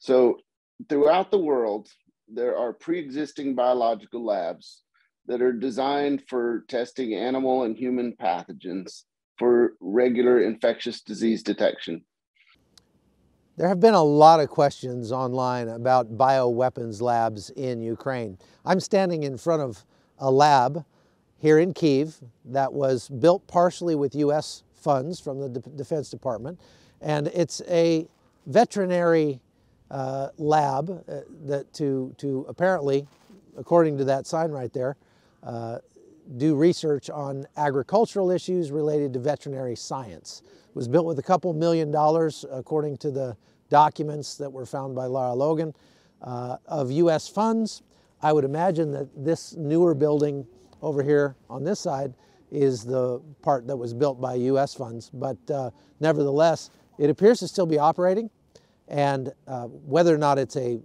So throughout the world, there are pre-existing biological labs that are designed for testing animal and human pathogens for regular infectious disease detection. There have been a lot of questions online about bioweapons labs in Ukraine. I'm standing in front of a lab here in Kyiv that was built partially with U.S. funds from the Defense Department, and it's a veterinary lab that to apparently, according to that sign right there, do research on agricultural issues related to veterinary science. It was built with $2 million, according to the documents that were found by Lara Logan, of U.S. funds. I would imagine that this newer building over here on this side is the part that was built by U.S. funds, but nevertheless, it appears to still be operating. And whether or not it's a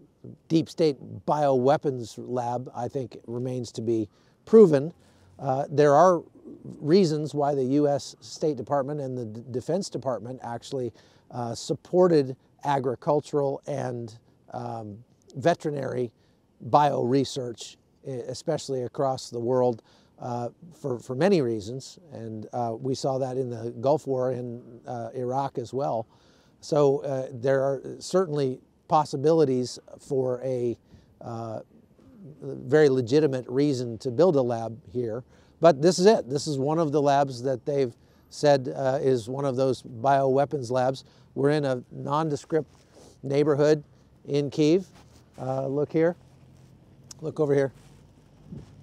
deep state bioweapons lab, I think remains to be proven. There are reasons why the U.S. State Department and the Defense Department actually supported agricultural and veterinary bioresearch, especially across the world, for many reasons. And we saw that in the Gulf War in Iraq as well. So there are certainly possibilities for a very legitimate reason to build a lab here. But this is it. This is one of the labs that they've said is one of those bioweapons labs. We're in a nondescript neighborhood in Kyiv. Look here. Look over here.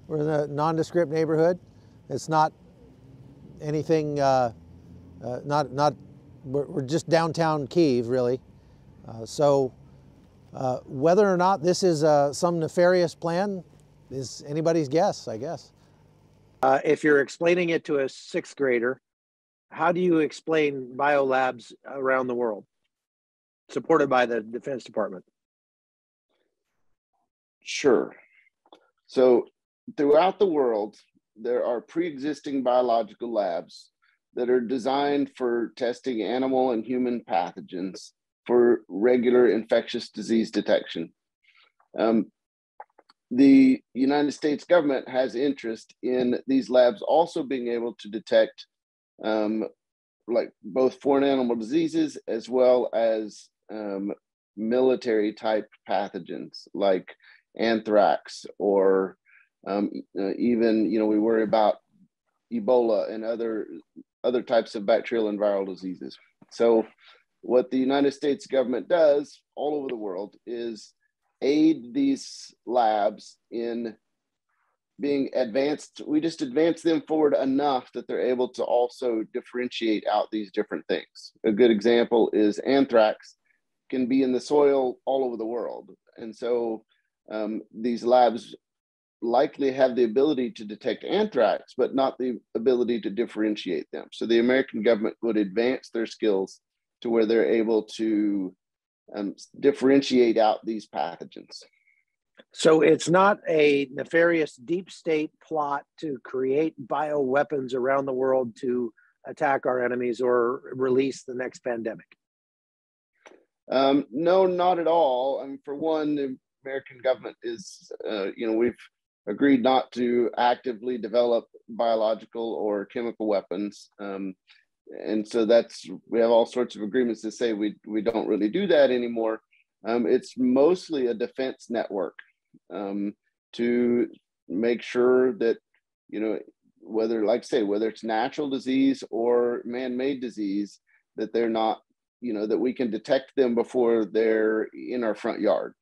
We're in a nondescript neighborhood. It's not anything, we're just downtown Kyiv, really. So whether or not this is some nefarious plan is anybody's guess, I guess. If you're explaining it to a sixth grader, how do you explain biolabs around the world, supported by the Defense Department? Sure. So throughout the world, there are pre-existing biological labs that are designed for testing animal and human pathogens for regular infectious disease detection. The United States government has interest in these labs also being able to detect both foreign animal diseases as well as military type pathogens like anthrax or even, we worry about Ebola and other types of bacterial and viral diseases. So what the United States government does all over the world is aid these labs in being advanced. We just advance them forward enough that they're able to also differentiate out these different things. A good example is anthrax can be in the soil all over the world. And so these labs likely have the ability to detect anthrax, but not the ability to differentiate them. So the American government would advance their skills to where they're able to differentiate out these pathogens. So it's not a nefarious deep state plot to create bioweapons around the world to attack our enemies or release the next pandemic? No, not at all. I mean, for one, the American government is, we've agreed not to actively develop biological or chemical weapons. And so we have all sorts of agreements to say we don't really do that anymore. It's mostly a defense network to make sure that, whether it's natural disease or man-made disease, that they're not, that we can detect them before they're in our front yard.